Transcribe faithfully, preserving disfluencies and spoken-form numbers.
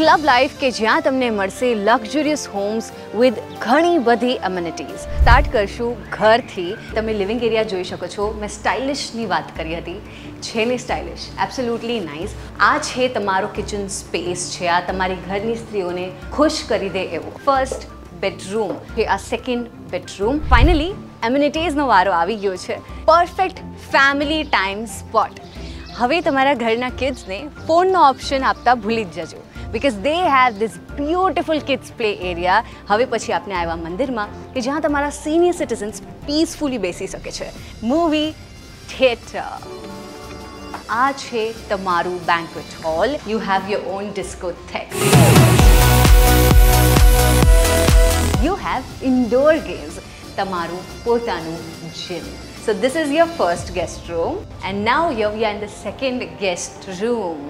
Club life કે જ્યાં તમને મળશે લક્ઝુરિયસ હોમ્સ વિથ ઘણી બધી એમિનિટીઝ. સ્ટાર્ટ કરશું ઘરથી. તમે લિવિંગ એરિયા જોઈ શકો છો. મેં સ્ટાઇલિશની વાત કરી હતી. છે ને સ્ટાઇલિશ, એબ્સોલ્યુટલી નાઇસ. આ છે તમારો કિચન સ્પેસ છે. આ તમારી ઘરની સ્ત્રીઓને ખુશ કરી દે એવો ફર્સ્ટ બેડરૂમ છે. આ સેકન્ડ બેડરૂમ. ફાઇનલી એમ્યુનિટીઝનો વારો આવી ગયો છે. Perfect family time spot. હવે તમારા ઘરના કિડ્સને ફોનનો ઓપ્શન આપતા ભૂલી જ જજો, because they have this beautiful kids play area. હવે પછી આપણે આવ્યા મંદિરમાં કે જ્યાં તમારા સિનિયર સિટીઝન્સ પીસફુલી બેસી શકે છે. Movie theatre. આ છે તમારું banquet hall. You have your own discotheque. You have indoor games. તમારું પોતાનું gym. So this is your first guest room and now here we are in the second guest room.